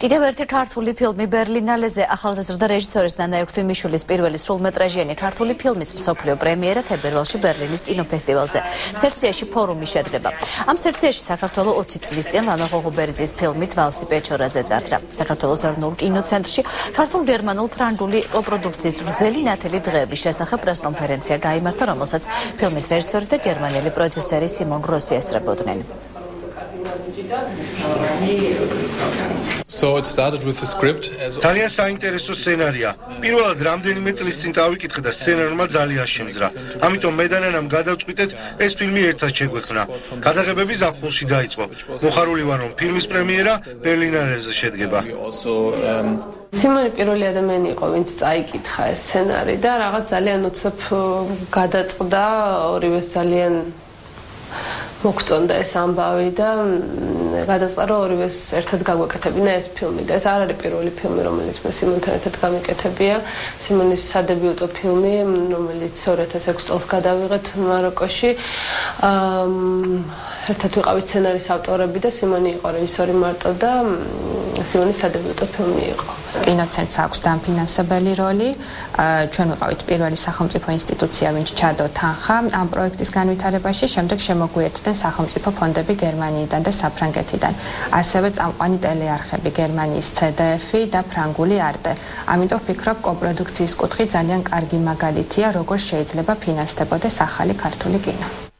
Dideverte tartışılı filmi Berlinale'de akıllıdır rejisöründen ayırttı Mişulis Birveli solmetrajeni tartışılı filmi sapılıyor premiere tebervalşi Berlinist İno Festival'de. Sertçeşi porum işedreba. Am sertçeşi sakartalı otsitlistiyen ana haberciz filmi valsi peçorazet zartra. Sakartalı sarnurk İno Centrşi tartışılı Dermanul Pranduli o prodüksiz Zelina Telidre bir şaşağı preskonferansiye daim artaramasac filmi rejisörü de Dermaneli prodüseri Simon Grossi esrabodneli. Ძალიან საინტერესო სცენარია. პირველად რამდენიმე წლის წინ წავიკითხე და სცენარმა ძალიან შემძრა. ამიტომ მე დანანამ გადავწყვიტეთ ეს ფილმი ერთად შეგვეცნა. გადაღებები ზაფხულში დაიწყო. მოხარული ვარ, რომ ფილმის პრემიერა ბერლინალეზე შედგება. Სიმონი პირველი ადამიანი იყო, ვინც წაიკითხა ეს სცენარი და რაღაც ძალიან უცებ გადაწყდა, ორივეს ძალიან მოგწონდა ეს ამბავი და გადაწყდა რომ ორივეს ერთად გაგვეკეთებინა ეს ფილმი და ეს არ არის პირველი ფილმი რომელიც მე სიმონთან ერთად გამიკეთებია სიმონის სადებიუტო ფილმი რომელიც 2006 წელს გადავიღეთ მაროკოში ერთად ვიყავით სცენარის ავტორები და სიმონი იყო რეჟისორი მარტო და სიმონის სადებიუტო ფილმი იყო კინოცენტრს აქვს დამფინანსებელი როლი ჩვენ ვიყავით პირველი სახელმწიფო ინსტიტუცია ვინც ჩადო თანხა ამ პროექტის განვითარებაში შემდეგ შემოგვიერთდნენ სახელმწიფო ფონდები გერმანიიდან და საფრანგეთიდან. ასევე წამყვანი ტელეარხები გერმანიის CDF და ფრანგული არტე. ამიტომ ვფიქრობ, კოპროდუქციის კუთხით ძალიან კარგი მაგალითია, როგორ შეიძლება ფინანსდებოდეს ახალი ქართული კინო.